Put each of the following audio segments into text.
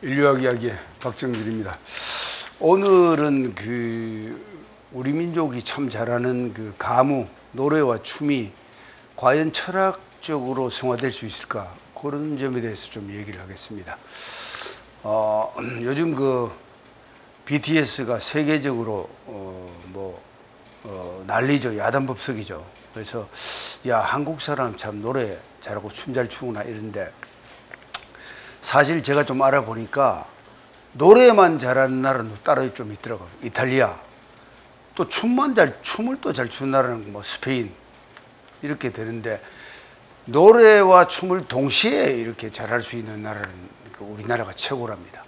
인류학 이야기의 박정길입니다. 오늘은 우리 민족이 참 잘하는 가무, 노래와 춤이 과연 철학적으로 승화될 수 있을까, 그런 점에 대해서 좀 얘기를 하겠습니다. 요즘 BTS가 세계적으로 난리죠. 야단법석이죠. 그래서 야, 한국 사람 참 노래 잘하고 춤 잘 추구나 이런데, 사실 제가 좀 알아보니까 노래만 잘하는 나라는 따로 좀 있더라고요. 이탈리아, 또 춤을 또 잘 추는 나라는 스페인, 이렇게 되는데, 노래와 춤을 동시에 이렇게 잘할 수 있는 나라는 우리나라가 최고랍니다.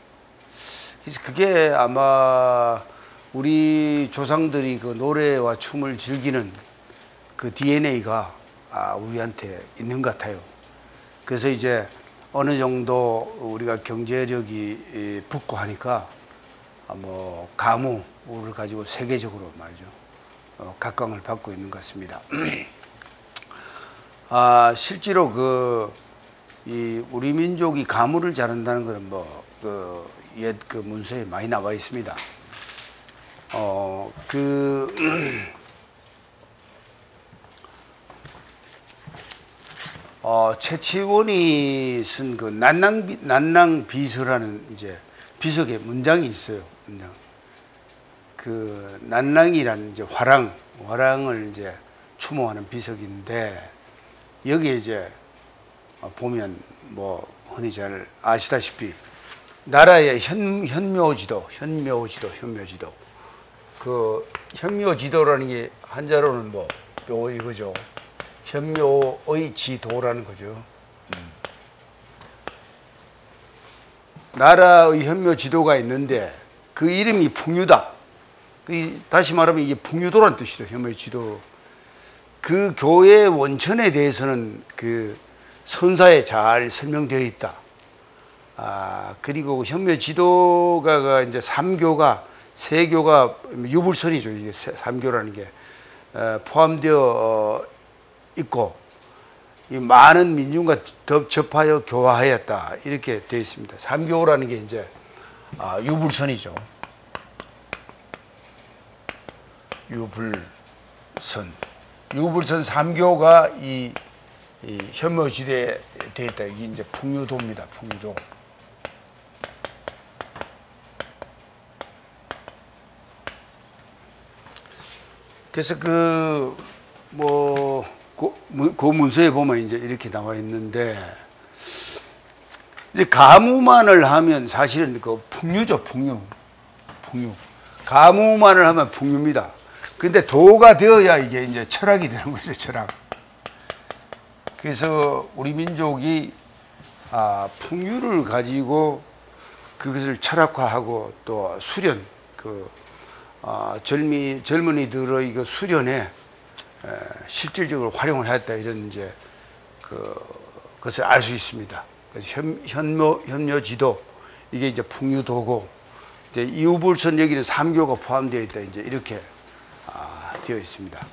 그래서 그게 아마 우리 조상들이 노래와 춤을 즐기는 DNA가 우리한테 있는 것 같아요. 그래서 이제 어느 정도 우리가 경제력이 붙고 하니까 가무를 가지고 세계적으로 말이죠, 각광을 받고 있는 것 같습니다. 실제로 우리 민족이 가무를 잘한다는 것은 옛 문서에 많이 나와 있습니다. 최치원이 쓴 난낭비서라는 비석의 문장이 있어요. 문장. 난낭이라는 화랑을 추모하는 비석인데, 여기에 보면 흔히 잘 아시다시피 나라의 현묘지도. 현묘지도라는 게 한자로는 이거죠. 현묘의 지도라는 거죠. 나라의 현묘 지도가 있는데 그 이름이 풍류다. 다시 말하면 이게 풍류도란 뜻이죠. 현묘 지도. 그 교회의 원천에 대해서는 선사에 잘 설명되어 있다. 그리고 현묘 지도가 세교가 유불선이죠. 이게 3교라는 게 포함되어 있고, 이 많은 민중과 접하여 교화하였다, 이렇게 되어 있습니다. 3교라는 게 유불선이죠. 유불선 3교가 이 현묘지대에 되어 있다. 이게 풍류도입니다. 풍류도. 그래서 그 문서에 보면 이렇게 나와 있는데, 가무만을 하면 사실은 풍류죠. 풍류. 가무만을 하면 풍류입니다. 근데 도가 되어야 이게 철학이 되는 거죠. 철학. 그래서 우리 민족이 풍류를 가지고 그것을 철학화하고 또 수련, 젊은이들의 이거 수련에 실질적으로 활용을 했다, 이런 것을 알 수 있습니다. 그래서 현묘지도, 이게 풍류도고, 이우불선 여기는 3교가 포함되어 있다, 이렇게 되어 있습니다.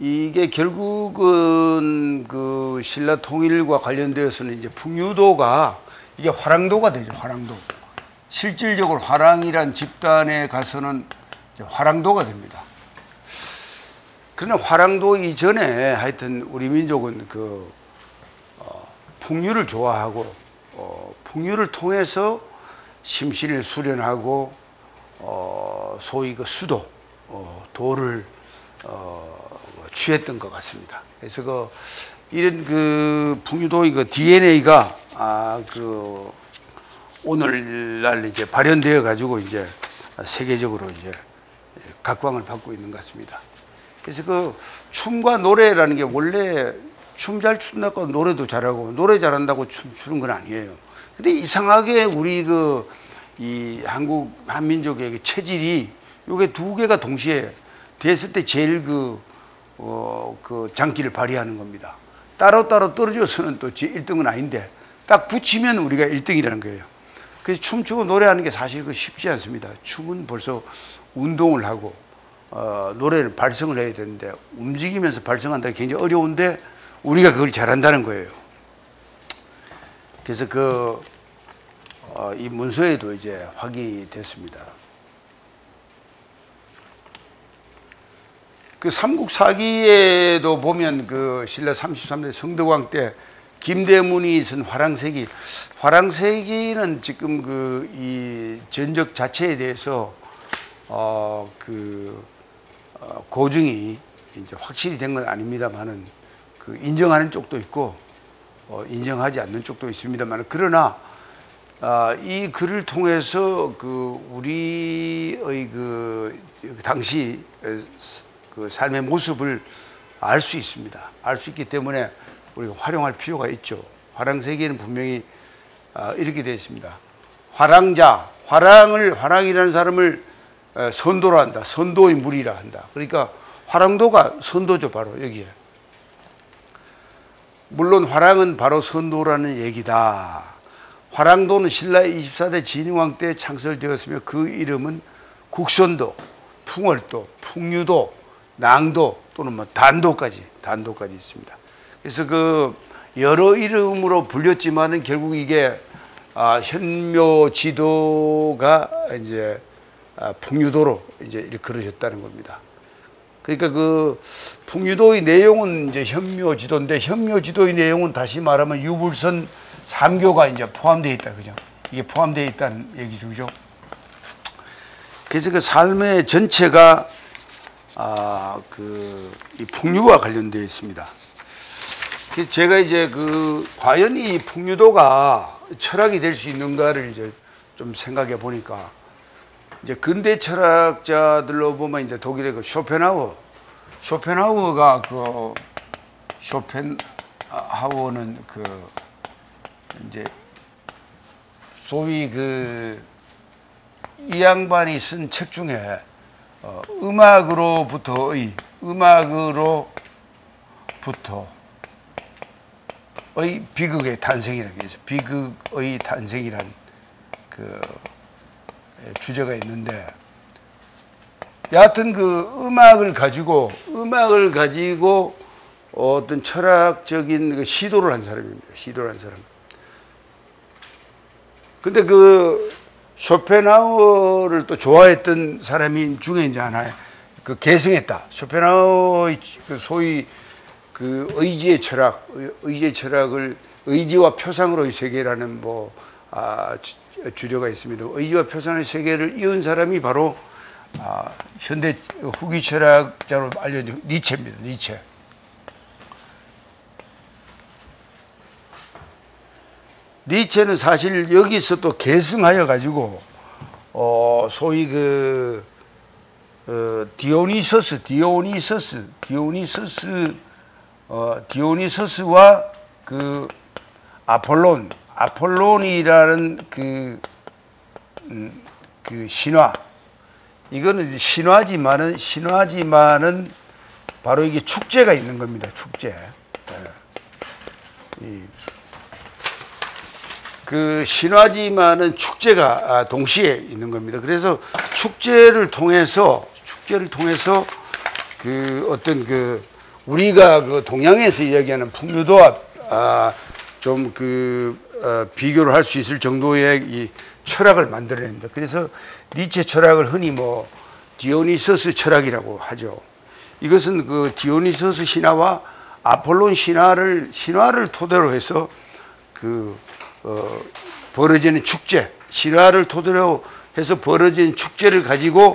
이게 결국은 신라 통일과 관련되어서는 풍류도가 이게 화랑도가 되죠. 화랑도. 실질적으로 화랑이란 집단에 가서는 화랑도가 됩니다. 그러나 화랑도 이전에 하여튼 우리 민족은 풍류를 좋아하고, 풍류를 통해서 심신을 수련하고, 소위 수도, 도를 취했던 것 같습니다. 그래서 이런 풍류도 DNA가 오늘날 발현되어 가지고 세계적으로 각광을 받고 있는 것 같습니다. 그래서 춤과 노래라는 게, 원래 춤 잘 춘다고 노래도 잘하고, 노래 잘한다고 춤 추는 건 아니에요. 근데 이상하게 우리 이 한민족의 체질이 요게 두 개가 동시에 됐을 때 제일 장기를 발휘하는 겁니다. 따로따로 떨어져서는 또 1등은 아닌데, 딱 붙이면 우리가 1등이라는 거예요. 그래서 춤추고 노래하는 게 사실 쉽지 않습니다. 춤은 벌써 운동을 하고, 노래는 발성을 해야 되는데, 움직이면서 발성한다는 게 굉장히 어려운데, 우리가 그걸 잘한다는 거예요. 그래서 그 이 문서에도 이제 확인됐습니다. 그 삼국사기에도 보면 그 신라 33년 성덕왕 때 김대문이 쓴 화랑세기, 화랑세기는 지금 그 이 전적 자체에 대해서 고증이 이제 확실히 된 건 아닙니다만은 그 인정하는 쪽도 있고 인정하지 않는 쪽도 있습니다만, 그러나 이 글을 통해서 그 우리의 그 당시 그 삶의 모습을 알 수 있습니다. 알 수 있기 때문에 우리가 활용할 필요가 있죠. 화랑세기에는 분명히 이렇게 되어 있습니다. 화랑자, 화랑이라는 사람을 선도라 한다. 선도의 물이라 한다. 그러니까 화랑도가 선도죠, 바로 여기에. 물론 화랑은 바로 선도라는 얘기다. 화랑도는 신라 24대 진흥왕 때 창설되었으며 그 이름은 국선도, 풍월도, 풍류도, 낭도 또는 뭐 단도까지 있습니다. 그래서 그 여러 이름으로 불렸지만은 결국 이게 현묘지도가 이제 풍류도로 이제 일컬으셨다는 겁니다. 그러니까 그 풍류도의 내용은 이제 현묘지도인데, 현묘지도의 내용은 다시 말하면 유불선 3교가 이제 포함되어 있다, 그죠? 이게 포함되어 있다는 얘기죠, 그죠? 그래서 그 삶의 전체가 이 풍류와 관련되어 있습니다. 제가 이제 그 과연 이 풍류도가 철학이 될 수 있는가를 이제 좀 생각해 보니까, 이제 근대 철학자들로 보면 이제 독일의 그 쇼펜하우어가 그 쇼펜하우어는 그 이제 소위 그 이 양반이 쓴 책 중에 음악으로부터의 비극의 탄생이라는 게 있어요. 비극의 탄생이란 그 주제가 있는데, 여하튼 그 음악을 가지고 어떤 철학적인 그 시도를 한 사람입니다. 근데 그 쇼펜하우어를 또 좋아했던 사람인 중에 이제 하나에 그 계승했다. 쇼펜하우어의 그 소위 그 의지의 철학을 의지와 표상으로의 세계라는 뭐 주제가 있습니다. 의지와 표상의 세계를 이은 사람이 바로 현대 후기 철학자로 알려진 니체입니다. 니체. 니체는 사실 여기서 또 계승하여 가지고 소위 그 디오니소스와 그 아폴론이라는 그 신화, 이거는 신화지만은 바로 이게 축제가 있는 겁니다. 축제. 그 신화지만은 축제가 동시에 있는 겁니다. 그래서 축제를 통해서 그 어떤 그 우리가 그 동양에서 이야기하는 풍류도와 좀 그 비교를 할 수 있을 정도의 이 철학을 만들어냅니다. 그래서 니체 철학을 흔히 뭐 디오니소스 철학이라고 하죠. 이것은 그 디오니소스 신화와 아폴론 신화를 토대로 해서 그 벌어지는 축제, 신화를 토대로 해서 벌어진 축제를 가지고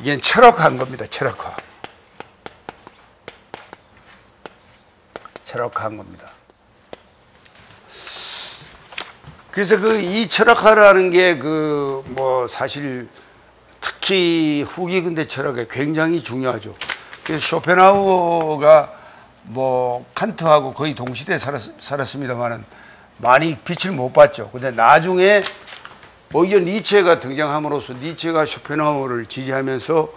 이게 철학화한 겁니다. 철학화한 겁니다. 그래서 그 이 철학화라는 게 그 뭐 사실 특히 후기 근대 철학에 굉장히 중요하죠. 그래서 쇼펜하우어가 뭐 칸트하고 거의 동시대에 살았습니다만은 많이 빛을 못 봤죠. 근데 나중에 오히려 니체가 등장함으로써 니체가 쇼펜하우어를 지지하면서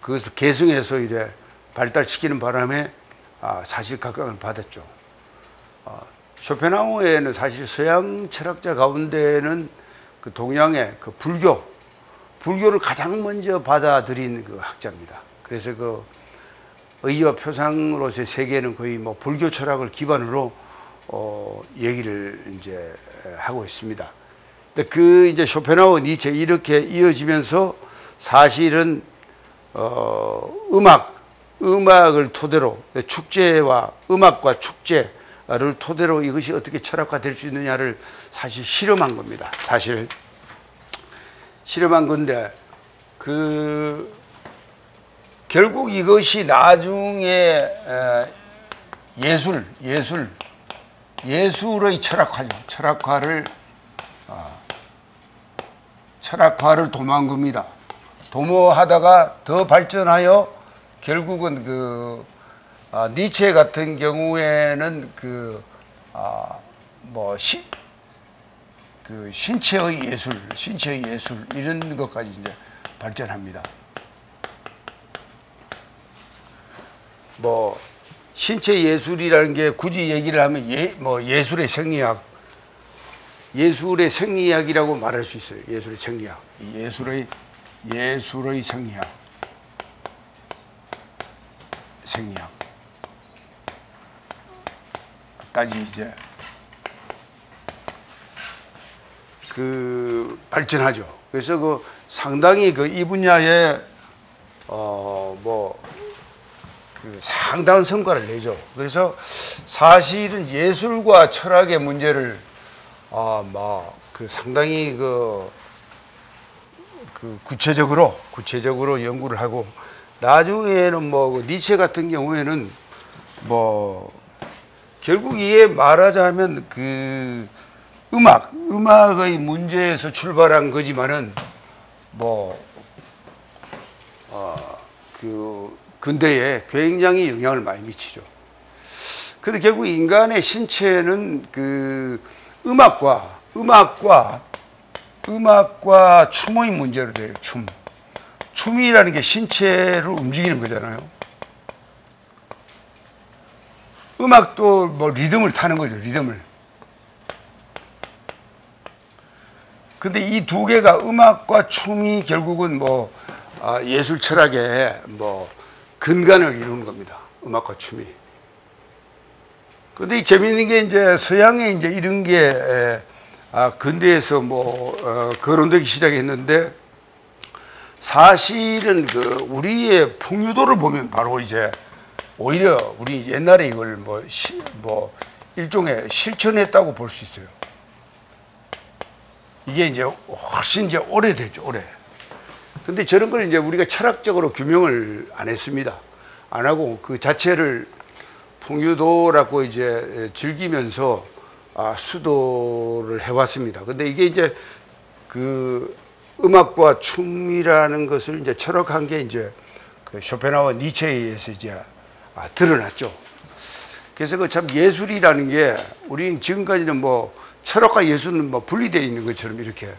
그것을 계승해서 이래 발달시키는 바람에 사실 각광을 받았죠. 쇼펜하우어에는 사실 서양 철학자 가운데는 그 동양의 그 불교를 가장 먼저 받아들인 그 학자입니다. 그래서 그 의지와 표상으로서의 세계는 거의 뭐 불교 철학을 기반으로 얘기를 이제 하고 있습니다. 그 이제 쇼펜하우어, 니체 이렇게 이어지면서 사실은 음악을 토대로 축제와 음악과 축제를 토대로 이것이 어떻게 철학화될 수 있느냐를 사실 실험한 겁니다. 사실 실험한 건데 결국 이것이 나중에 예술의 철학화죠. 철학화를 도모한 겁니다. 도모하다가 더 발전하여 결국은 니체 같은 경우에는 신체의 예술 이런 것까지 이제 발전합니다. 신체 예술이라는 게 굳이 얘기를 하면 예술의 생리학, 예술의 생리학이라고 말할 수 있어요. 예술의 생리학까지 이제 발전하죠. 그래서 상당히 이 분야에 상당한 성과를 내죠. 그래서 사실은 예술과 철학의 문제를 상당히 구체적으로 연구를 하고, 나중에는 니체 같은 경우에는 결국 이에 말하자면 음악의 문제에서 출발한 거지만은 근대에 굉장히 영향을 많이 미치죠. 근데 결국 인간의 신체는 음악과 춤의 문제로 돼요. 춤이라는 게 신체를 움직이는 거잖아요. 음악도 리듬을 타는 거죠. 근데 이 두 개가, 음악과 춤이 결국은 예술 철학의 근간을 이루는 겁니다. 음악과 춤이. 근데 재미있는 게 서양에 이런 게 근대에서 거론되기 시작했는데, 사실은 우리의 풍류도를 보면 바로 오히려 우리 옛날에 이걸 일종의 실천했다고 볼 수 있어요. 이게 훨씬 오래됐죠, 오래. 근데 저런 걸 우리가 철학적으로 규명을 안 했습니다. 안 하고 그 자체를 풍류도라고 즐기면서 수도를 해왔습니다. 근데 이게 음악과 춤이라는 것을 철학한 게 쇼펜하우어, 니체에 의해서 드러났죠. 그래서 참 예술이라는 게, 우리는 지금까지는 철학과 예술은 분리되어 있는 것처럼 이렇게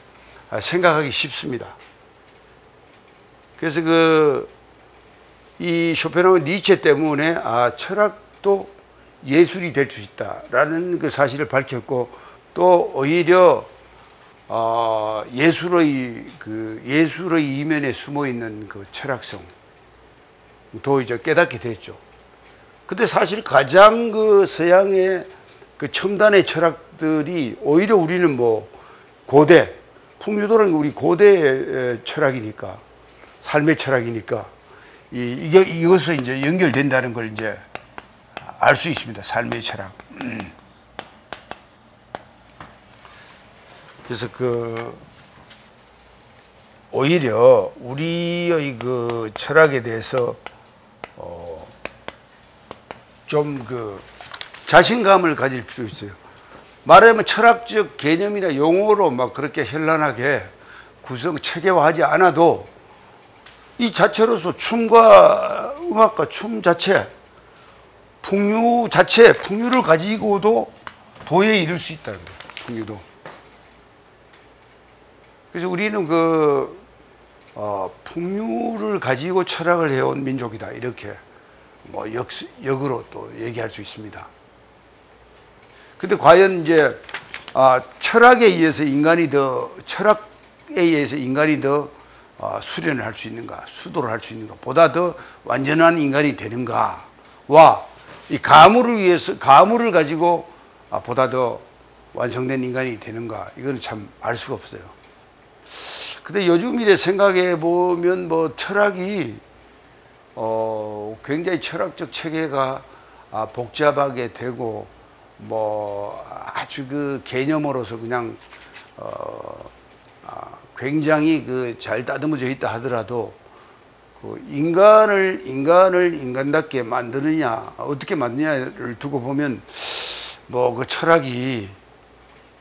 생각하기 쉽습니다. 그래서 이 쇼펜하우어, 니체 때문에 철학도 예술이 될 수 있다라는 그 사실을 밝혔고, 또 오히려 예술의 이면에 숨어 있는 그 철학성도 깨닫게 됐죠. 근데 사실 가장 서양의 첨단의 철학들이, 오히려 우리는 고대 풍류도라는 게 우리 고대의 철학이니까, 삶의 철학이니까 이것으로 연결된다는 걸 알 수 있습니다. 삶의 철학. 그래서 오히려 우리의 철학에 대해서 좀 자신감을 가질 필요 있어요. 말하자면 철학적 개념이나 용어로 그렇게 현란하게 구성 체계화하지 않아도, 이 자체로서 음악과 춤 자체, 풍류 자체, 풍류를 가지고도 도에 이를 수 있다는 거예요. 풍류도. 그래서 우리는 풍류를 가지고 철학을 해온 민족이다, 이렇게 역으로 또 얘기할 수 있습니다. 근데 과연 철학에 의해서 인간이 더 수련을 할 수 있는가, 수도를 할 수 있는가, 보다 더 완전한 인간이 되는가와, 이 가물을 가지고 보다 더 완성된 인간이 되는가, 이건 참 알 수가 없어요. 근데 요즘 이래 생각해 보면 뭐 철학이 굉장히 철학적 체계가 복잡하게 되고 뭐 아주 그 개념으로서 그냥 굉장히 그 잘 다듬어져 있다 하더라도 그 인간을 인간답게 만드느냐, 어떻게 만드냐를 두고 보면 뭐 그 철학이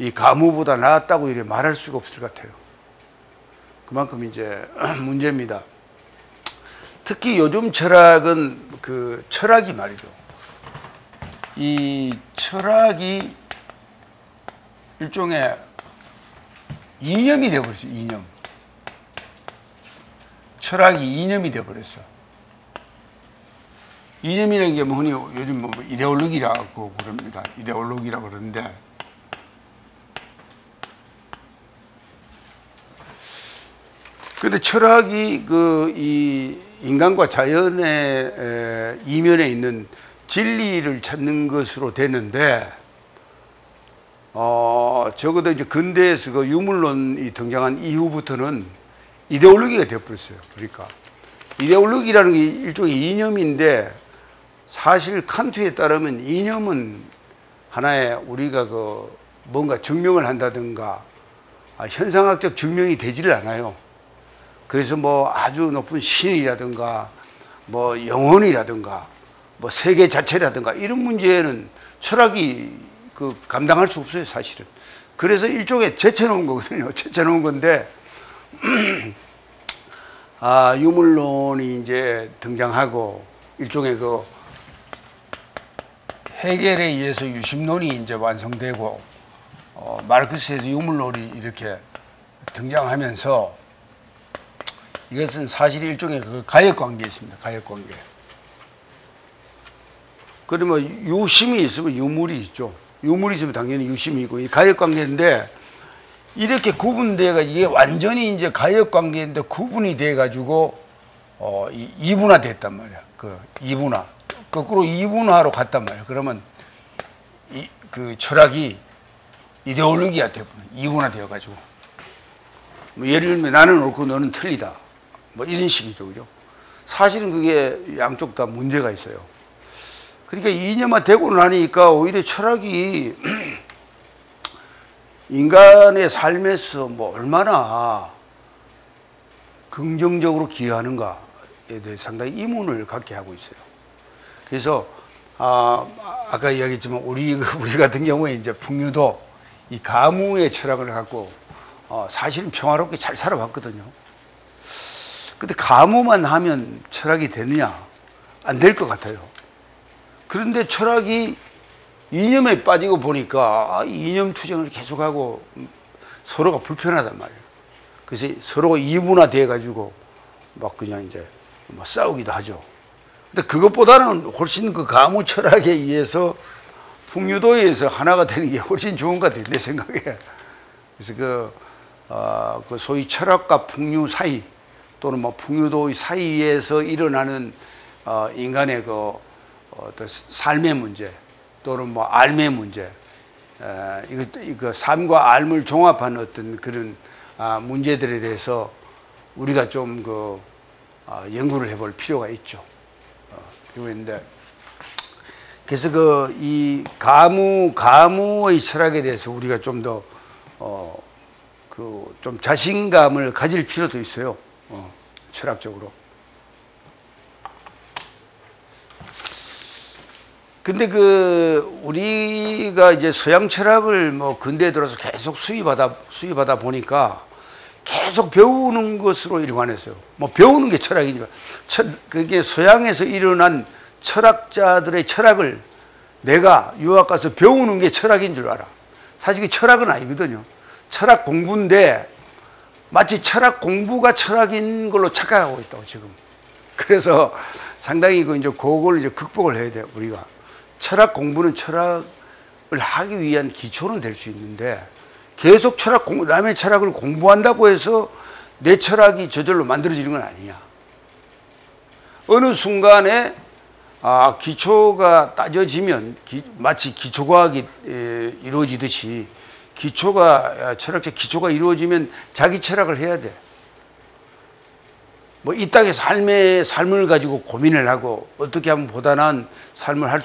이 가무보다 나았다고 이래 말할 수가 없을 것 같아요. 그만큼 이제 문제입니다. 특히 요즘 철학은 그 철학이 말이죠. 이 철학이 일종의 이념이 되어버렸어, 이념. 철학이 이념이 되어버렸어. 이념이라는 게 뭐 흔히 요즘 뭐 이데올로기라고 그럽니다. 이데올로기라고 그러는데, 근데 철학이 그 이 인간과 자연의 이면에 있는 진리를 찾는 것으로 되는데, 적어도 이제 근대에서 그 유물론이 등장한 이후부터는 이데올로기가 되어버렸어요. 그러니까 이데올로기라는 게 일종의 이념인데, 사실 칸트에 따르면 이념은 하나의 우리가 그 뭔가 증명을 한다든가 현상학적 증명이 되지를 않아요. 그래서 뭐 아주 높은 신이라든가 뭐 영혼이라든가 뭐 세계 자체라든가 이런 문제는 철학이 그 감당할 수 없어요, 사실은. 그래서 일종의 제쳐놓은 거거든요. 제쳐놓은 건데 유물론이 이제 등장하고 일종의 그 헤겔에 의해서 유심론이 이제 완성되고 마르크스에서 유물론이 이렇게 등장하면서, 이것은 사실 일종의 그 가역관계에 있습니다. 가역관계. 그러면 유심이 있으면 유물이 있죠. 유물이 있으면 당연히 유심이 있고, 이 가역관계인데, 이렇게 구분돼가 이게 완전히 이제 가역관계인데 구분이 돼가지고 이분화 됐단 말이야. 그 이분화. 거꾸로 이분화로 갔단 말이야. 그러면 그 철학이 이데올로기가 되어버려. 이분화 되어가지고. 뭐 예를 들면 나는 옳고 너는 틀리다. 뭐 이런 식이죠, 그죠? 사실은 그게 양쪽 다 문제가 있어요. 그러니까 이념화 되고 나니까 오히려 철학이 인간의 삶에서 뭐 얼마나 긍정적으로 기여하는가에 대해 상당히 의문을 갖게 하고 있어요. 그래서 아까 이야기했지만 우리 같은 경우에 이제 풍류도 이 가무의 철학을 갖고 사실은 평화롭게 잘 살아왔거든요. 근데 가무만 하면 철학이 되느냐? 안 될 것 같아요. 그런데 철학이 이념에 빠지고 보니까 이념 투쟁을 계속하고 서로가 불편하단 말이에요. 그래서 서로가 이분화돼가지고 막 그냥 이제 막 싸우기도 하죠. 근데 그것보다는 훨씬 그 가무 철학에 의해서 풍류도에 의해서 하나가 되는 게 훨씬 좋은 것 같아요, 내 생각에. 그래서 그 소위 철학과 풍류 사이, 또는 뭐 풍류도의 사이에서 일어나는 인간의 그 삶의 문제, 또는 뭐 삶의 문제, 이거 삶과 삶을 종합한 어떤 그런 문제들에 대해서 우리가 좀 그 연구를 해볼 필요가 있죠. 그런데 그래서 그 이 가무의 철학에 대해서 우리가 좀 더 그 좀 자신감을 가질 필요도 있어요. 철학적으로. 근데 그 우리가 이제 서양 철학을 뭐 근대에 들어서 계속 수입하다 보니까 계속 배우는 것으로 일관했어요. 뭐 배우는 게 철학이니까. 그게 서양에서 일어난 철학자들의 철학을 내가 유학 가서 배우는 게 철학인 줄 알아. 사실 그 철학은 아니거든요. 철학 공부인데 마치 철학 공부가 철학인 걸로 착각하고 있다고 지금. 그래서 상당히 그 이제 그걸 이제 극복을 해야 돼요, 우리가. 철학 공부는 철학을 하기 위한 기초는 될 수 있는데, 계속 남의 철학을 공부한다고 해서 내 철학이 저절로 만들어지는 건 아니야. 어느 순간에 아, 기초가 따져지면 마치 기초과학이 이루어지듯이 기초가, 철학적 기초가 이루어지면 자기 철학을 해야 돼. 뭐 이 땅의 삶을 가지고 고민을 하고 어떻게 하면 보다 나은 삶을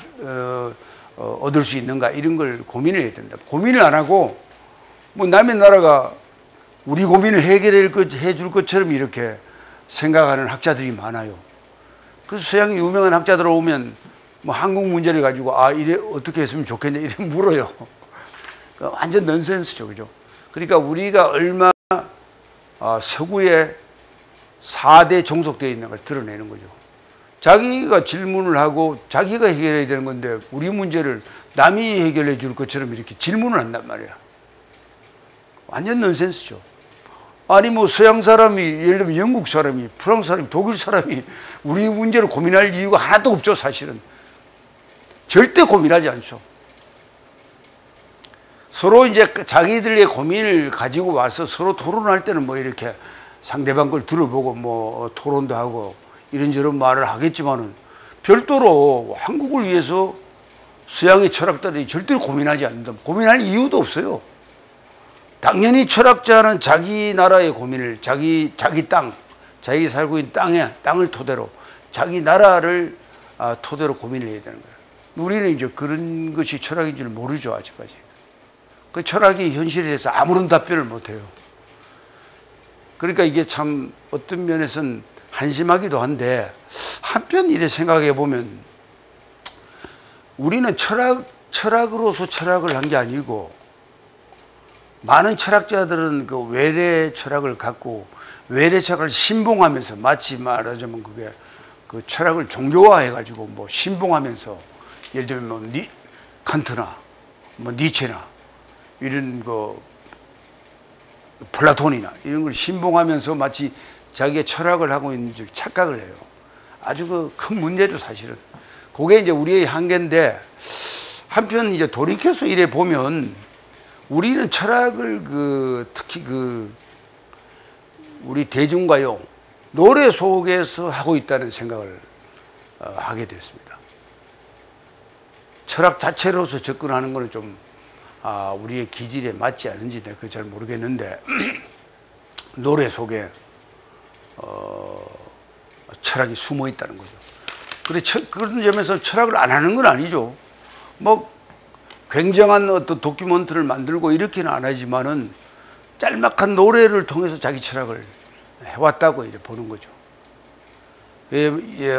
얻을 수 있는가, 이런 걸 고민을 해야 된다. 고민을 안 하고 뭐 남의 나라가 우리 고민을 해줄 것처럼 이렇게 생각하는 학자들이 많아요. 그래서 서양 유명한 학자들 오면 뭐 한국 문제를 가지고 아, 이래 어떻게 했으면 좋겠냐 이래 물어요. 그러니까 완전 넌센스죠, 그죠? 그러니까 우리가 얼마나 서구의 4대 종속되어 있는 걸 드러내는 거죠. 자기가 질문을 하고 자기가 해결해야 되는 건데 우리 문제를 남이 해결해 줄 것처럼 이렇게 질문을 한단 말이야. 완전 넌센스죠. 아니 뭐 서양 사람이, 예를 들면 영국 사람이, 프랑스 사람이, 독일 사람이 우리 문제를 고민할 이유가 하나도 없죠. 사실은 절대 고민하지 않죠. 서로 이제 자기들의 고민을 가지고 와서 서로 토론할 때는 뭐 이렇게 상대방 걸 들어보고 뭐 토론도 하고 이런저런 말을 하겠지만은 별도로 한국을 위해서 서양의 철학자들이 절대로 고민하지 않는다. 고민할 이유도 없어요. 당연히 철학자는 자기 나라의 고민을, 자기 땅, 자기 살고 있는 땅을 토대로, 자기 나라를 토대로 고민을 해야 되는 거예요. 우리는 이제 그런 것이 철학인 줄 모르죠, 아직까지. 그 철학이 현실에 대해서 아무런 답변을 못 해요. 그러니까 이게 참 어떤 면에서는 한심하기도 한데, 한편 이래 생각해 보면 우리는 철학으로서 철학을 한 게 아니고, 많은 철학자들은 그 외래 철학을 갖고 외래 철학을 신봉하면서, 마치 말하자면 그게 그 철학을 종교화해가지고 뭐 신봉하면서, 예를 들면 뭐 칸트나 뭐 니체나 이런 거, 플라톤이나 이런 걸 신봉하면서 마치 자기의 철학을 하고 있는 줄 착각을 해요. 아주 그 큰 문제죠, 사실은. 그게 이제 우리의 한계인데, 한편 이제 돌이켜서 이래 보면 우리는 철학을 특히 우리 대중가요, 노래 속에서 하고 있다는 생각을 하게 됐습니다. 철학 자체로서 접근하는 것은 좀 우리의 기질에 맞지 않은지 내가 잘 모르겠는데, 노래 속에 철학이 숨어 있다는 거죠. 그런 점에서 철학을 안 하는 건 아니죠. 뭐 굉장한 어떤 도큐멘터를 만들고 이렇게는 안 하지만은 짤막한 노래를 통해서 자기 철학을 해왔다고 이제 보는 거죠.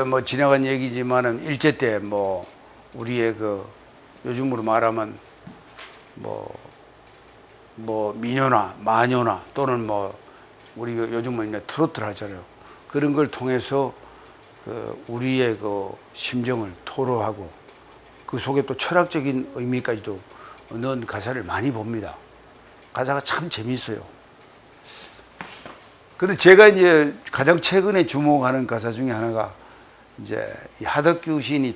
뭐 지나간 얘기지만은 일제 때 뭐 우리의 요즘으로 말하면 미녀나 마녀나 또는 뭐 우리 요즘은 이제 트로트를 하잖아요. 그런 걸 통해서 우리의 심정을 토로하고 그 속에 또 철학적인 의미까지도 넣은 가사를 많이 봅니다. 가사가 참 재미있어요. 근데 제가 이제 가장 최근에 주목하는 가사 중에 하나가 이제 이 하덕규 시인이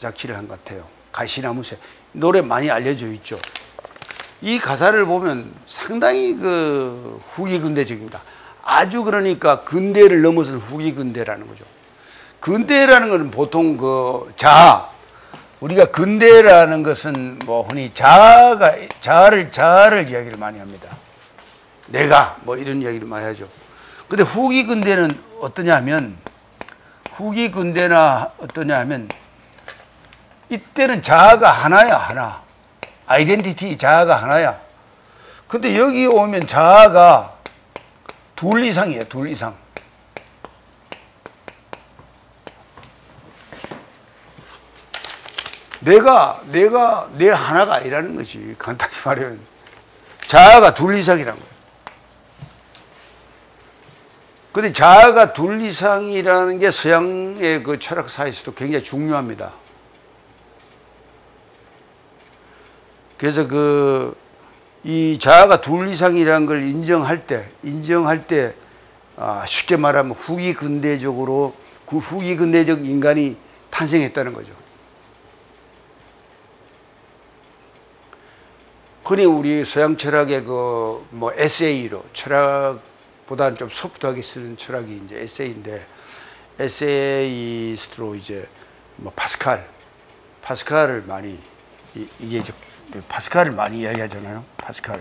작시를 한 것 같아요. 가시나무새. 노래 많이 알려져 있죠. 이 가사를 보면 상당히 후기 근대적입니다. 아주, 그러니까 근대를 넘어선 후기 근대라는 거죠. 근대라는 것은 보통 우리가 근대라는 것은 뭐 흔히 자아를 이야기를 많이 합니다. 내가 뭐 이런 이야기를 많이 하죠. 근데 후기 근대는 어떠냐면, 이때는 자아가 하나야, 하나. 아이덴티티, 자아가 하나야. 근데 여기 오면 자아가 둘 이상이에요, 둘 이상. 내 하나가 아니라는 거지. 간단히 말하면 자아가 둘 이상이라는 거예요. 근데 자아가 둘 이상이라는 게 서양의 철학사에서도 굉장히 중요합니다. 그래서 이 자아가 둘 이상이라는 걸 인정할 때 쉽게 말하면 후기 근대적 인간이 탄생했다는 거죠. 흔히 우리 서양 철학의 에세이로, 철학보다는 좀 소프트하게 쓰는 철학이 이제 에세이인데, 에세이스트로 이제 뭐 파스칼을 많이 이게 이제 파스칼을 많이 이야기하잖아요. 파스칼.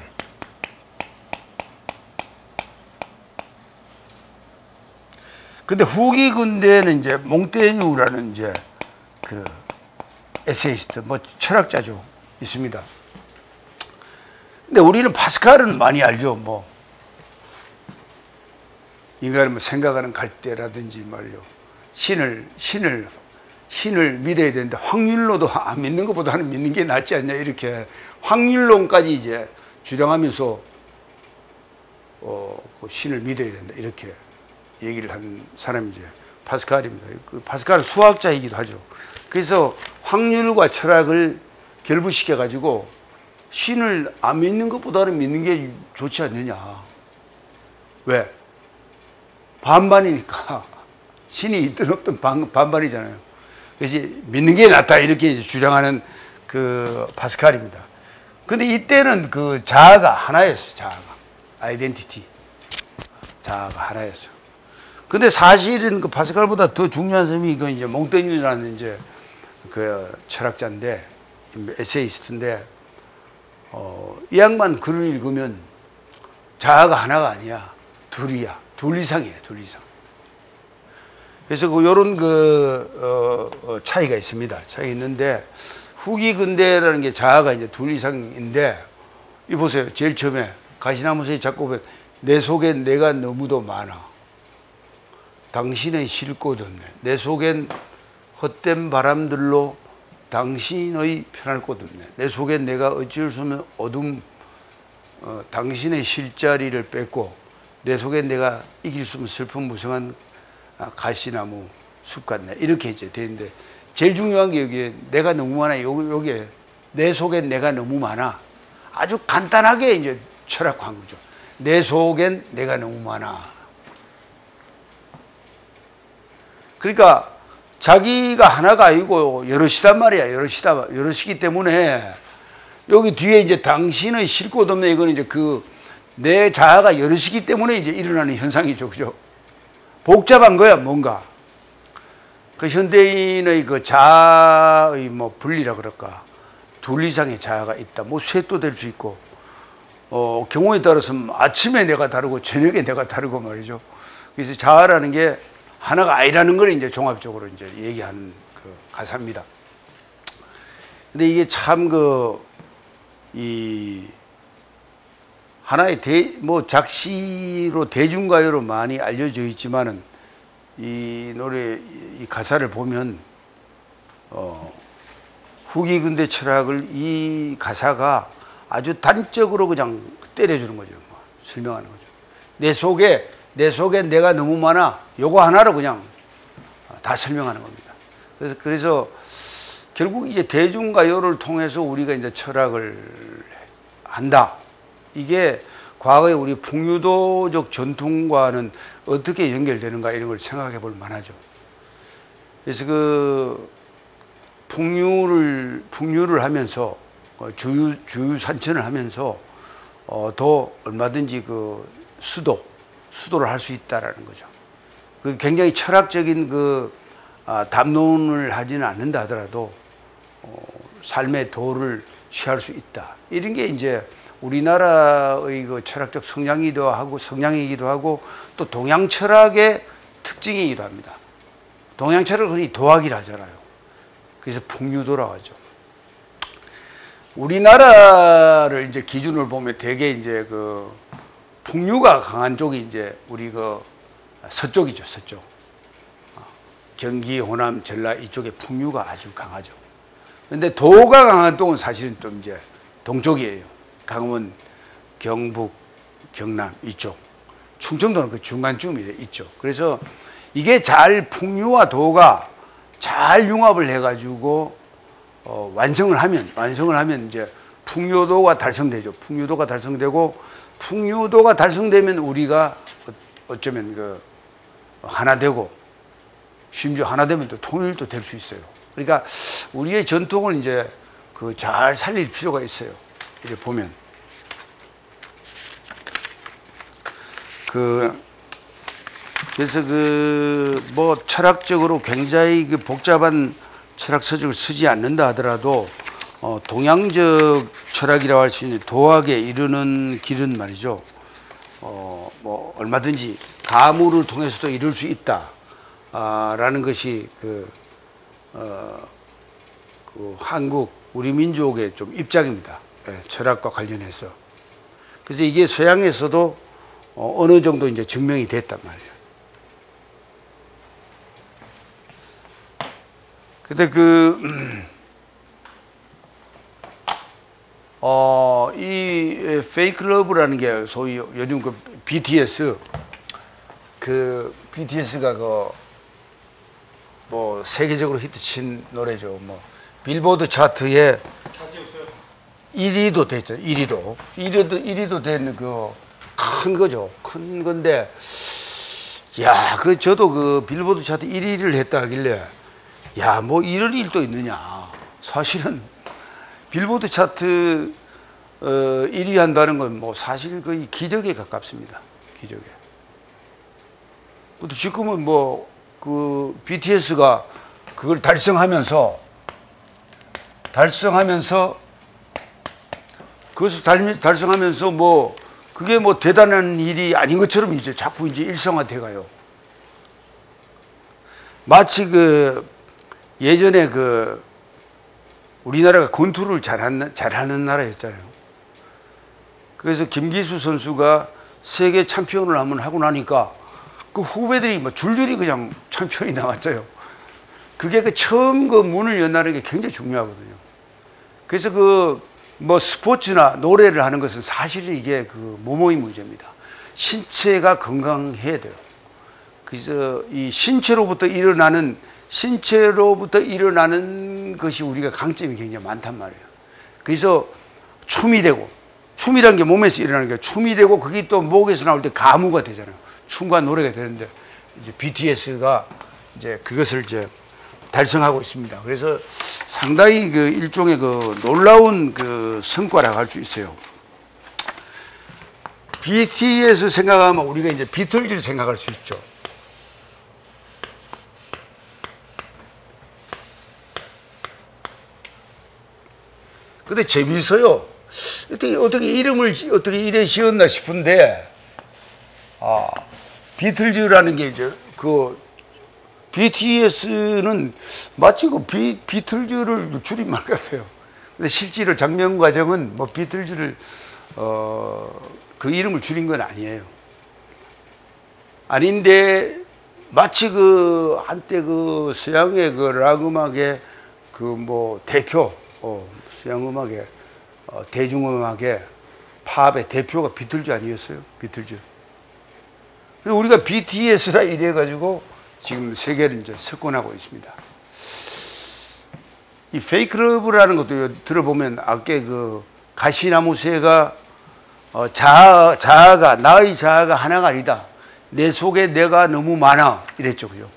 근데 후기 근대에는 이제 몽테뉴라는 이제 그 에세이스트, 뭐 철학자죠, 있습니다. 근데 우리는 파스칼은 많이 알죠. 뭐 인간은 뭐 생각하는 갈대라든지 말이요, 신을 믿어야 되는데 확률로도 안 믿는 것보다는 믿는 게 낫지 않냐, 이렇게 확률론까지 이제 주장하면서 그 신을 믿어야 된다, 이렇게 얘기를 한 사람이 이제 파스칼입니다. 그 파스칼은 수학자이기도 하죠. 그래서 확률과 철학을 결부시켜 가지고 신을 안 믿는 것보다는 믿는 게 좋지 않느냐. 왜? 반반이니까. 신이 있든 없든 반반이잖아요. 그래서 믿는 게 낫다, 이렇게 이제 주장하는 그 파스칼입니다. 근데 이때는 그 자아가 하나였어요. 자아가. 아이덴티티. 자아가 하나였어요. 근데 사실은 그 파스칼보다 더 중요한 점이 그 이제 몽테뉴라는 이제 그 철학자인데, 에세이스트인데, 이 양반 글을 읽으면 자아가 하나가 아니야. 둘이야. 둘 이상이에요. 둘 이상. 그래서 그 요런 그 차이가 있습니다. 차이가 있는데, 후기 근대라는 게 자아가 이제 둘 이상인데, 이 보세요. 제일 처음에 가시나무새 작곡에 내 속엔 내가 너무도 많아. 당신의 쉴 곳 없네. 내 속엔 헛된 바람들로 당신의 편할 곳 없네. 내 속엔 내가 어찌할 수 없는 어둠, 당신의 실자리를 뺏고 내 속엔 내가 이길 수 없는 슬픈 무성한 가시나무 숲 같네. 이렇게 이제 되는데, 제일 중요한 게 여기에 내가 너무 많아. 여기에 내 속엔 내가 너무 많아. 아주 간단하게 이제 철학한 거죠. 내 속엔 내가 너무 많아. 그러니까 자기가 하나가 아니고 여럿이단 말이야. 여럿이기 때문에 여기 뒤에 이제 당신의 쉴 곳 없네. 이거는 이제 그 내 자아가 여럿이기 때문에 이제 일어나는 현상이죠. 그죠? 복잡한 거야, 뭔가. 그 현대인의 그 자아의 뭐 분리라 그럴까. 둘 이상의 자아가 있다. 뭐 셋도 될 수 있고, 경우에 따라서 아침에 내가 다르고 저녁에 내가 다르고 말이죠. 그래서 자아라는 게 하나가 아니라는 걸 이제 종합적으로 이제 얘기하는 그 가사입니다. 근데 이게 참 하나의 뭐 작시로 대중가요로 많이 알려져 있지만은, 이 노래, 이 가사를 보면, 후기 근대 철학을 이 가사가 아주 단적으로 그냥 때려주는 거죠. 설명하는 거죠. 내 속에 내가 너무 많아. 요거 하나로 그냥 다 설명하는 겁니다. 그래서 결국 이제 대중가요를 통해서 우리가 이제 철학을 한다. 이게 과거의 우리 풍류도적 전통과는 어떻게 연결되는가, 이런 걸 생각해 볼 만하죠. 그래서 그 풍류를 하면서 주유 산천을 하면서 더 얼마든지 그 수도를 할 수 있다라는 거죠. 그 굉장히 철학적인 그 담론을 하지는 않는다 하더라도 삶의 도를 취할 수 있다. 이런 게 이제 우리나라의 그 철학적 성향이기도 하고 또 동양 철학의 특징이기도 합니다. 동양 철학을 흔히 도학이라 하잖아요. 그래서 풍류도라고 하죠. 우리나라를 이제 기준으로 보면 되게 이제 그 풍류가 강한 쪽이 이제 우리 그 서쪽이죠, 서쪽. 경기, 호남, 전라 이쪽에 풍류가 아주 강하죠. 그런데 도가 강한 쪽은 사실은 좀 이제 동쪽이에요. 강원, 경북, 경남 이쪽. 충청도는 그 중간쯤이에요, 이쪽. 그래서 이게 잘 풍류와 도가 잘 융합을 해가지고 완성을 하면 이제 풍류도가 달성되죠. 풍류도가 달성되고, 풍류도가 달성되면 우리가 어쩌면 그 하나 되고, 심지어 하나 되면 또 통일도 될 수 있어요. 그러니까 우리의 전통을 이제 그 잘 살릴 필요가 있어요. 이렇게 보면 그래서 뭐 철학적으로 굉장히 그 복잡한 철학 서적을 쓰지 않는다 하더라도 동양적 철학이라고 할 수 있는 도학에 이르는 길은 말이죠. 뭐 얼마든지 가무를 통해서도 이룰 수 있다라는 것이 그 한국 우리 민족의 좀 입장입니다. 예, 철학과 관련해서. 그래서 이게 서양에서도 어느 정도 이제 증명이 됐단 말이에요. 근데 이 페이크 러브라는 게 소위 요즘 그 BTS가 뭐 세계적으로 히트친 노래죠. 뭐 빌보드 차트에 1위도 됐죠. 1위도 된 큰 거죠. 큰 건데, 야, 저도 빌보드 차트 1위를 했다 하길래, 야, 뭐 이럴 일도 있느냐. 사실은 빌보드 차트 1위 한다는 건 뭐 사실 거의 기적에 가깝습니다. 기적에. 그것도 지금은 뭐 BTS가 그걸 달성하면서 뭐 그게 뭐 대단한 일이 아닌 것처럼 이제 자꾸 이제 일상화돼 가요. 마치 예전에 우리나라가 권투를 잘하는 나라였잖아요. 그래서 김기수 선수가 세계 챔피언을 한번 하고 나니까 그 후배들이 뭐 줄줄이 그냥 챔피언이 나왔어요. 그게 처음 문을 연다는 게 굉장히 중요하거든요. 그래서 뭐 스포츠나 노래를 하는 것은 사실은 이게 몸의 문제입니다. 신체가 건강해야 돼요. 그래서 이 신체로부터 일어나는 것이 우리가 강점이 굉장히 많단 말이에요. 그래서 춤이란 게 몸에서 일어나는 게 춤이 되고, 그게 또 목에서 나올 때 가무가 되잖아요. 춤과 노래가 되는데 이제 BTS가 이제 그것을 이제 달성하고 있습니다. 그래서 상당히 일종의 놀라운 성과라고 할 수 있어요. BTS 생각하면 우리가 이제 비틀즈를 생각할 수 있죠. 근데 재밌어요. 어떻게 이름을 이래 지었나 싶은데, 비틀즈라는 게 이제 BTS는 마치 비틀즈를 줄임말 같아요. 근데 실제로 작명 과정은 뭐 비틀즈를 그 이름을 줄인 건 아니에요. 아닌데 마치 한때 서양의 락 음악의 대표, 서양 음악의 대중 음악의 팝의 대표가 비틀즈 아니었어요? 비틀즈. 그래서 우리가 BTS라 이래 가지고 지금 세계를 이제 석권하고 있습니다. 이 페이크러브라는 것도 들어보면, 아까 가시나무새가 자아가, 나의 자아가 하나가 아니다. 내 속에 내가 너무 많아. 이랬죠. 그죠?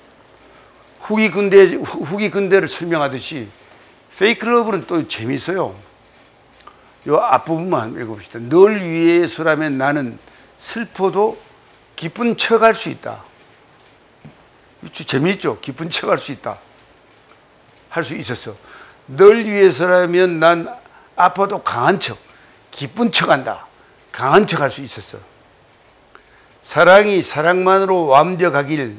후기 근대를 설명하듯이 페이크러브는 또 재밌어요. 요 앞부분만 읽어봅시다. 널 위해서라면 나는 슬퍼도 기쁜 척할 수 있다. 재미있죠? 기쁜 척 할 수 있다. 할 수 있었어. 널 위해서라면 난 아파도 강한 척, 기쁜 척 한다. 강한 척 할 수 있었어. 사랑이 사랑만으로 완벽하길,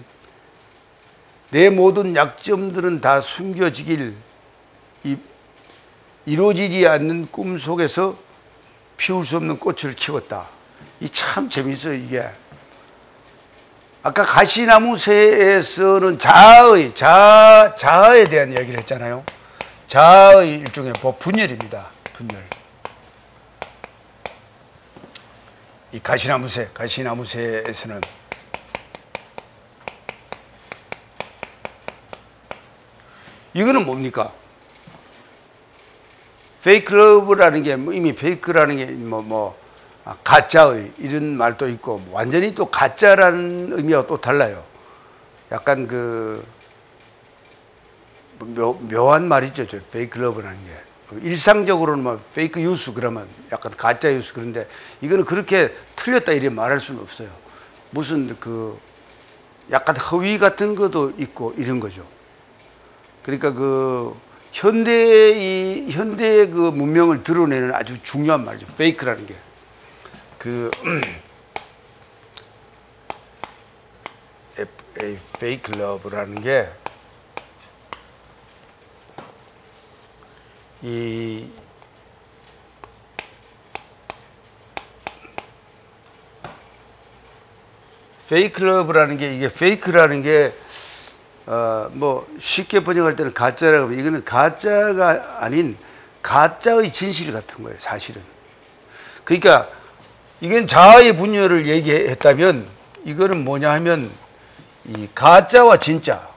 내 모든 약점들은 다 숨겨지길, 이루어지지 않는 꿈 속에서 피울 수 없는 꽃을 키웠다. 이 참 재미있어요, 이게. 아까 가시나무새에서는 자아에 대한 이야기를 했잖아요. 자아의 일종의 분열입니다. 분열. 이 가시나무새에서는 이거는 뭡니까? 페이크 러브라는 게 이미 페이크라는 게 가짜의 이런 말도 있고, 완전히 또 가짜라는 의미와 또 달라요. 약간 묘한 말이죠, 저 페이크 러브라는 게. 일상적으로는 페이크 뉴스 그러면 약간 가짜 뉴스, 그런데 이거는 그렇게 틀렸다 이래 말할 수는 없어요. 무슨 약간 허위 같은 것도 있고 이런 거죠. 그러니까 그 현대의 그 문명을 드러내는 아주 중요한 말이죠. 페이크라는 게. 그 페이크 러브라는 게 이 페이크 러브라는 게 이게 페이크라는 게 뭐 쉽게 번역할 때는 가짜라고 하면 이거는 가짜가 아닌 가짜의 진실 같은 거예요, 사실은. 그러니까 이건 자아의 분열을 얘기했다면 이거는 뭐냐 하면 이 가짜와 진짜,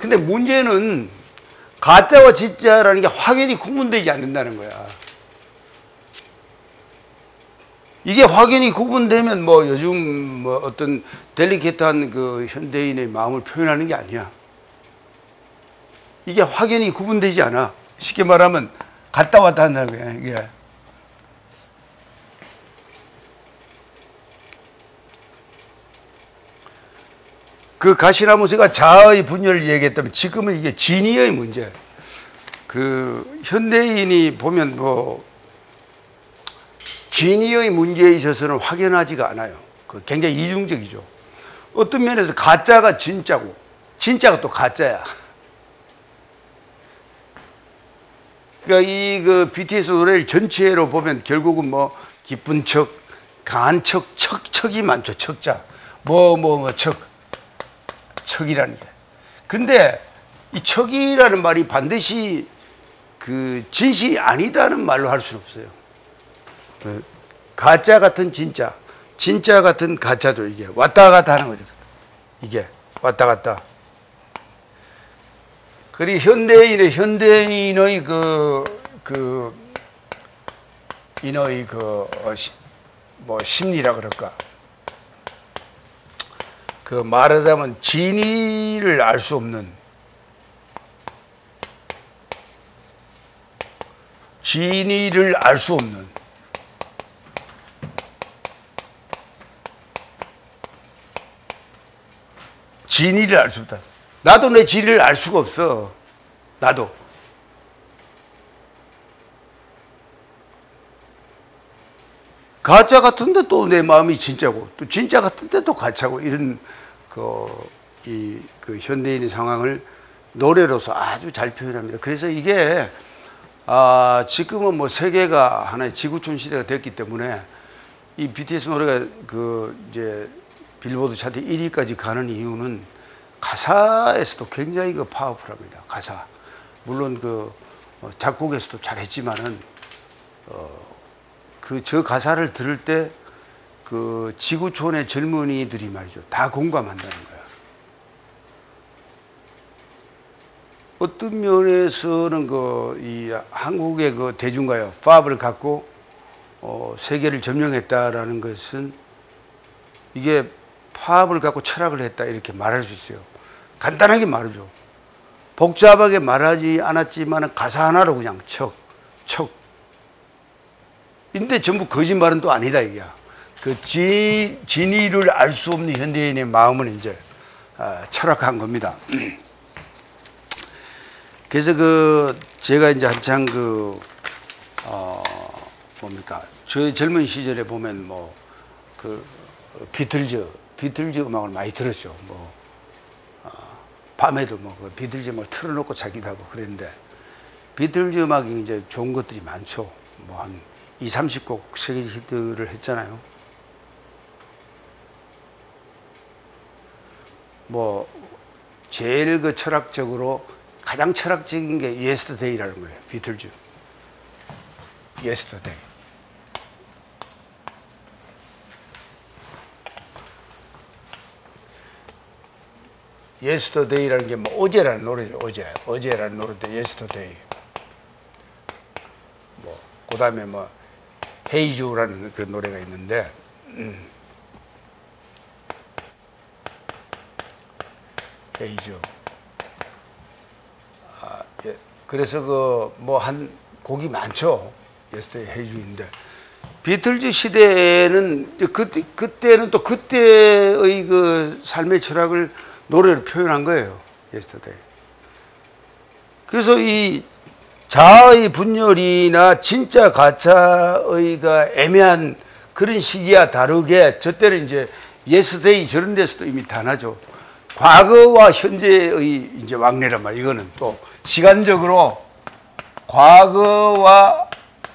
근데 문제는 가짜와 진짜라는 게 확연히 구분되지 않는다는 거야. 이게 확연히 구분되면 뭐 요즘 뭐 어떤 델리케이트한 그 현대인의 마음을 표현하는 게 아니야. 이게 확연히 구분되지 않아. 쉽게 말하면 갔다 왔다 한다는 거야, 이게. 그 가시나무새가 자아의 분열을 얘기했다면 지금은 이게 진의의 문제. 그 현대인이 보면 뭐 진의의 문제에 있어서는 확연하지가 않아요. 그 굉장히 이중적이죠. 어떤 면에서 가짜가 진짜고 진짜가 또 가짜야. 그러니까 이 그 BTS 노래를 전체로 보면 결국은 뭐 기쁜 척, 강한 척, 척이 많죠. 척자. 척이라는 게. 근데 이 척이라는 말이 반드시 그 진실이 아니다는 말로 할 수는 없어요. 가짜 같은 진짜, 진짜 같은 가짜죠. 이게 왔다 갔다 하는 거죠. 이게 왔다 갔다. 그리고 현대인의 그 심리라 그럴까. 그 말하자면 진위를 알 수 없는 진위를 알 수 없다. 나도 내 진위를 알 수가 없어. 나도. 가짜 같은데 또 내 마음이 진짜고, 또 진짜 같은데 또 가짜고, 이런 그 현대인의 상황을 노래로서 아주 잘 표현합니다. 그래서 이게 지금은 뭐 세계가 하나의 지구촌 시대가 됐기 때문에 이 BTS 노래가 그 이제 빌보드 차트 1위까지 가는 이유는 가사에서도 굉장히 그 파워풀합니다. 가사. 물론 그 작곡에서도 잘했지만은 저 가사를 들을 때 그 지구촌의 젊은이들이 말이죠. 다 공감한다는 거야. 어떤 면에서는 그 이 한국의 그 대중가요, 팝을 갖고 세계를 점령했다라는 것은 이게 팝을 갖고 철학을 했다 이렇게 말할 수 있어요. 간단하게 말이죠. 복잡하게 말하지 않았지만 가사 하나로 그냥 척. 근데 전부 거짓말은 또 아니다, 이게야. 그 진의를 알 수 없는 현대인의 마음은 이제 철학한 겁니다. 그래서 그 제가 이제 한창 그 뭡니까? 저의 젊은 시절에 보면 뭐 그 비틀즈 음악을 많이 들었죠. 뭐 밤에도 뭐 그 비틀즈 음악을 틀어놓고 자기도 하고 그랬는데 비틀즈 음악이 이제 좋은 것들이 많죠. 뭐 한 20~30곡 세계 히트를 했잖아요. 뭐 제일 그 철학적으로 가장 철학적인 게 예스터데이라는 거예요. 비틀즈. 예스터데이. 예스터데이라는 게 뭐 어제라는 노래죠. 어제라는 노래인데 예스터데이. 뭐 그다음에 뭐 헤이주드라는 그 노래가 있는데 헤이주드. 그래서 그 뭐 한 곡이 많죠. 예스터데이, 헤이주드인데 비틀즈 시대에는 그때는 또 그때의 그 삶의 철학을 노래로 표현한 거예요. 예스터데이. 그래서 이 자아의 분열이나 진짜 가짜의가 애매한 그런 시기와 다르게 저 때는 이제 예스터데이 저런 데서도 이미 다 나죠. 과거와 현재의 이제 왕래란 말이에요. 이거는 또 시간적으로 과거와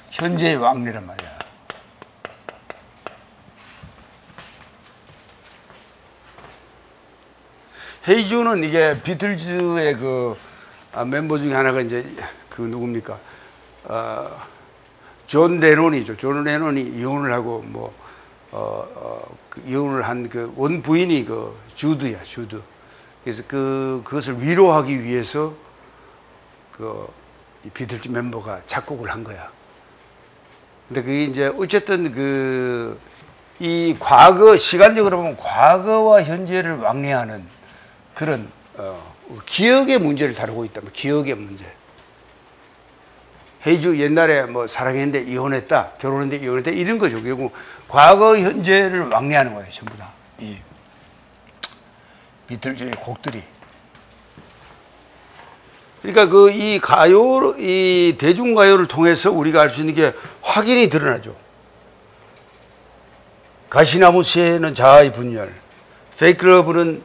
현재의 왕래란 말이야. 헤이주는 이게 비틀즈의 그 멤버 중에 하나가 이제 그 누굽니까? 존 레논이죠. 존 레논이 이혼을 하고 뭐 이혼을 한 그 원 부인이 그 주드야, 주드. 그래서 그것을 위로하기 위해서 그 이 비틀즈 멤버가 작곡을 한 거야. 근데 그게 이제 어쨌든 그 이 과거 시간적으로 보면 과거와 현재를 왕래하는 그런 기억의 문제를 다루고 있다. 기억의 문제. 헤이주 옛날에 뭐 사랑했는데 이혼했다, 결혼했는데 이혼했다 이런 거죠. 결국 과거 현재를 왕래하는 거예요. 전부 다 이 비틀즈의 곡들이. 그러니까 그 이 가요, 이 대중가요를 통해서 우리가 알 수 있는 게 확연히 드러나죠. 가시나무새는 자아의 분열, 페이크러브는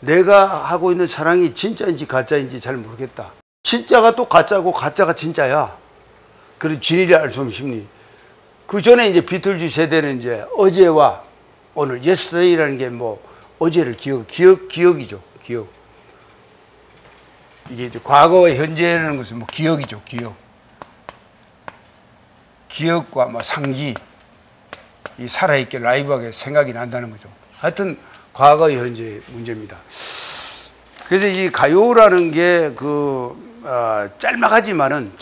내가 하고 있는 사랑이 진짜인지 가짜인지 잘 모르겠다. 진짜가 또 가짜고 가짜가 진짜야. 그런 진리를 알 수 없는 심리. 그 전에 이제 비틀즈 세대는 이제 어제와 오늘, yesterday라는 게 뭐 어제를 기억이죠. 기억. 이게 이제 과거와 현재라는 것은 뭐 기억이죠. 기억. 기억과 뭐 상기. 이 살아있게 라이브하게 생각이 난다는 거죠. 하여튼 과거 현재 문제입니다. 그래서 이 가요라는 게 짤막하지만은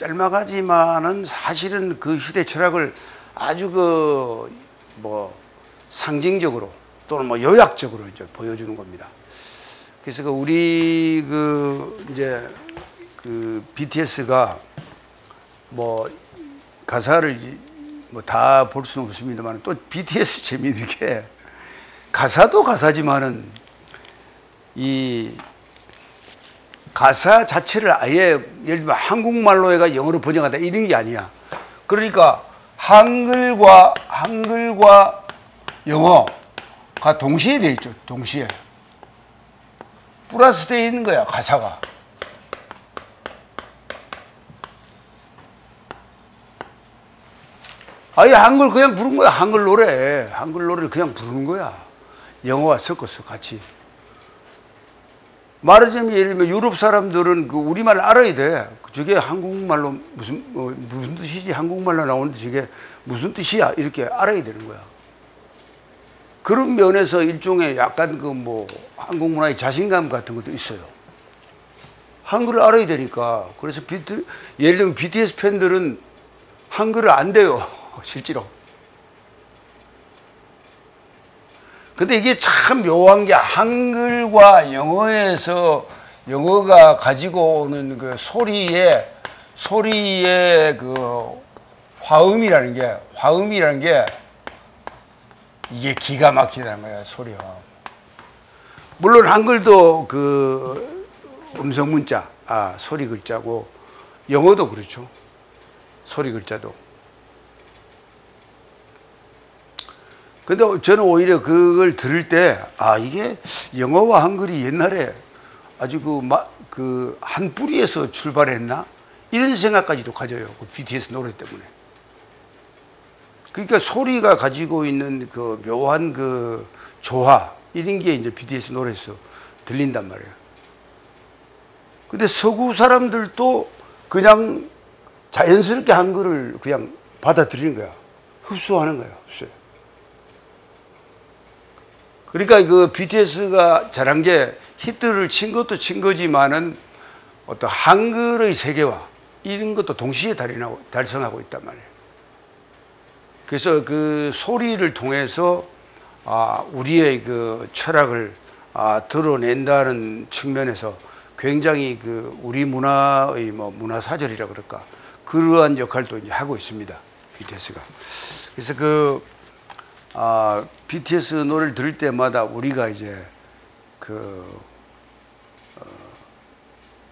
사실은 그 시대 철학을 아주 그 뭐 상징적으로 또는 뭐 요약적으로 이제 보여주는 겁니다. 그래서 우리 그 이제 그 BTS가 뭐 가사를 뭐 다 볼 수는 없습니다만 또 BTS 재미있는 게 가사도 가사지만은 이 가사 자체를 아예 예를 들면 한국말로 해가 영어로 번역한다 이런 게 아니야. 그러니까 한글과 영어가 동시에 돼 있죠. 동시에 플러스 돼 있는 거야 가사가. 아예 한글 그냥 부른 거야. 한글 노래를 그냥 부르는 거야. 영어와 섞어서 같이. 말하자면 예를 들면 유럽 사람들은 그 우리말 알아야 돼. 저게 한국말로 무슨 뜻이지? 한국말로 나오는데 저게 무슨 뜻이야? 이렇게 알아야 되는 거야. 그런 면에서 일종의 약간 그 뭐 한국 문화의 자신감 같은 것도 있어요. 한글을 알아야 되니까. 그래서 예를 들면 BTS 팬들은 한글을 안 돼요. 실제로. 근데 이게 참 묘한 게 한글과 영어에서 영어가 가지고 오는 그 소리의 그 화음이라는 게 이게 기가 막히다는 거야. 소리와. 물론 한글도 그 음성 문자, 소리 글자고 영어도 그렇죠. 소리 글자도. 근데 저는 오히려 그걸 들을 때, 이게 영어와 한글이 옛날에 아주 그 한 뿌리에서 출발했나? 이런 생각까지도 가져요. 그 BTS 노래 때문에. 그러니까 소리가 가지고 있는 그 묘한 그 조화, 이런 게 이제 BTS 노래에서 들린단 말이에요. 근데 서구 사람들도 그냥 자연스럽게 한글을 그냥 받아들이는 거야. 흡수하는 거야. 흡수해. 그러니까 그 BTS가 잘한 게 히트를 친 것도 친 거지만은 어떤 한글의 세계화 이런 것도 동시에 달성하고 있단 말이에요. 그래서 그 소리를 통해서 우리의 그 철학을 드러낸다는 측면에서 굉장히 그 우리 문화의 뭐 문화사절이라 그럴까 그러한 역할도 이제 하고 있습니다. BTS가. 그래서 BTS 노래를 들을 때마다 우리가 이제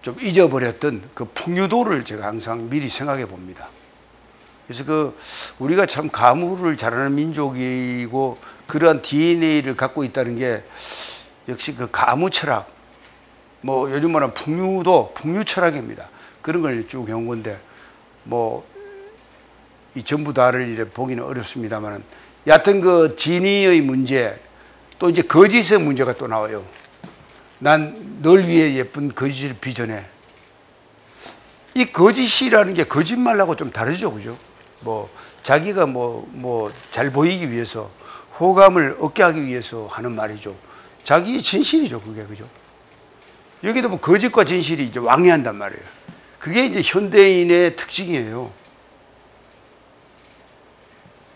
좀 잊어버렸던 그 풍류도를 제가 항상 미리 생각해 봅니다. 그래서 우리가 참 가무를 잘하는 민족이고 그러한 DNA를 갖고 있다는 게 역시 가무 철학, 뭐 요즘 말하는 풍류도, 풍류 철학입니다. 그런 걸 쭉 해온 건데, 뭐 이 전부 다를 이제 보기는 어렵습니다만, 여하튼 진의의 문제, 또 이제 거짓의 문제가 또 나와요. 난 널 위해 예쁜 거짓을 빚어내. 이 거짓이라는 게 거짓말하고 좀 다르죠, 그죠? 뭐 자기가 잘 보이기 위해서, 호감을 얻게 하기 위해서 하는 말이죠. 자기의 진실이죠, 그게, 그죠? 여기도 거짓과 진실이 이제 왕래한단 말이에요. 그게 이제 현대인의 특징이에요.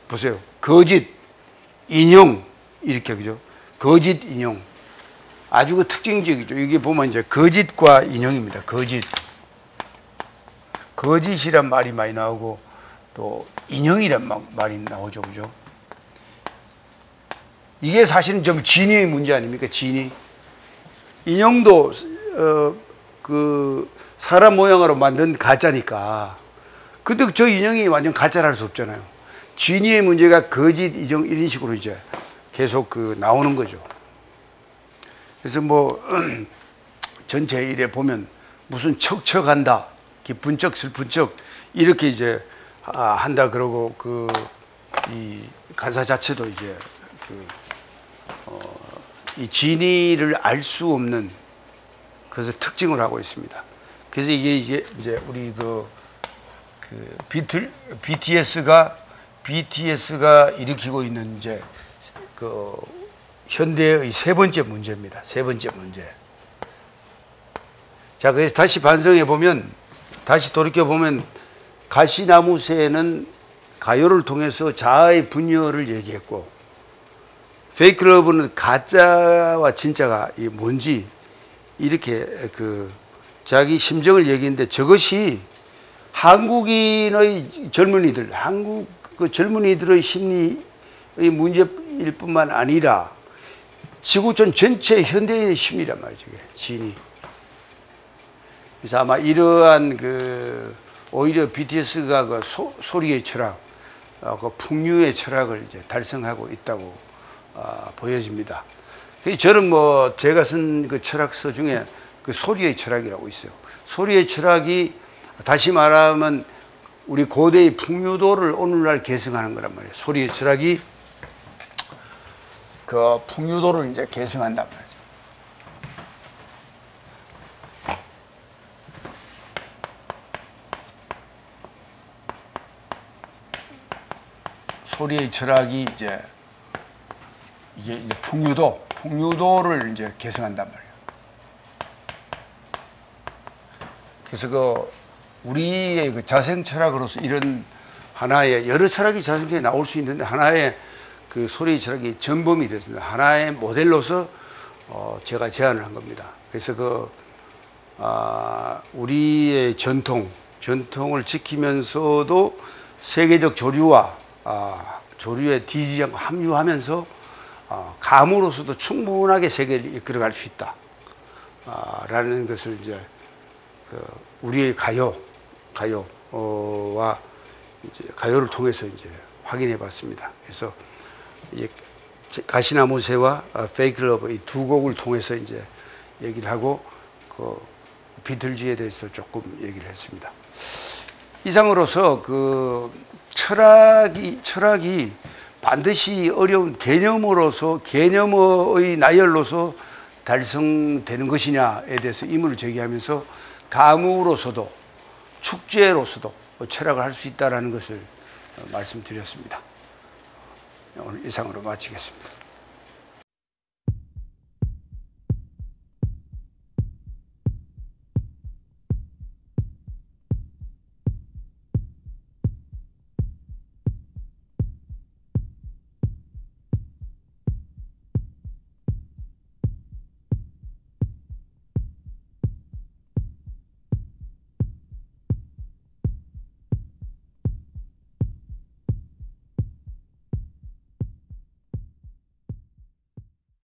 보세요. 거짓, 인용, 이렇게, 그죠? 거짓, 인용. 아주 특징적이죠. 여기 보면 이제 거짓과 인용입니다. 거짓. 거짓이란 말이 많이 나오고, 또 인용이란 말이 나오죠, 그죠? 이게 사실은 좀 진의의 문제 아닙니까? 진의. 인형도 사람 모양으로 만든 가짜니까. 근데 저 인형이 완전 가짜랄 수 없잖아요. 진의의 문제가 거짓, 인형 이런 식으로 이제 계속 나오는 거죠. 그래서 전체 일에 보면 무슨 척척한다, 기쁜 척, 슬픈 척 이렇게 이제 한다 그러고, 이 가사 자체도 이제 이 진의를 알 수 없는, 그래서 특징을 하고 있습니다. 그래서 이게 이제 우리 BTS가 일으키고 있는 이제 현대의 세 번째 문제입니다. 세 번째 문제. 자, 그래서 다시 반성해 보면, 다시 돌이켜 보면, 가시나무새는 가요를 통해서 자아의 분열을 얘기했고, 페이크러브는 가짜와 진짜가 뭔지 이렇게 자기 심정을 얘기했는데, 저것이 한국인의 젊은이들, 한국 젊은이들의 심리의 문제일 뿐만 아니라 지구촌 전체 현대인의 심리란 말이죠, 진이. 그래서 아마 이러한 오히려 BTS가 소리의 철학, 풍류의 철학을 이제 달성하고 있다고 보여집니다. 저는 제가 쓴 철학서 중에 소리의 철학이라고 있어요. 소리의 철학이 다시 말하면 우리 고대의 풍류도를 오늘날 계승하는 거란 말이에요. 소리의 철학이 풍류도를 이제 계승한단 말이죠. 소리의 철학이 이제 이게 이제 풍류도를 이제 계승한단 말이에요. 그래서 우리의 자생 철학으로서 이런 하나의, 여러 철학이 자생에 나올 수 있는데, 하나의 소리의 철학이 전범이 됐습니다. 하나의 모델로서 제가 제안을 한 겁니다. 그래서 우리의 전통을 지키면서도 세계적 조류와 조류에 뒤지지 않고 합류하면서 감으로서도 충분하게 세계를 이끌어갈 수 있다라는 것을 이제 우리의 가요와 이제 가요를 통해서 이제 확인해봤습니다. 그래서 이제 가시나무새와 페이클러브 이 두 곡을 통해서 이제 얘기를 하고, 비틀즈에 대해서 조금 얘기를 했습니다. 이상으로서 철학이 반드시 어려운 개념의 나열로서 달성되는 것이냐에 대해서 의문을 제기하면서, 가무로서도 축제로서도 철학을 할 수 있다는 것을 말씀드렸습니다. 오늘 이상으로 마치겠습니다.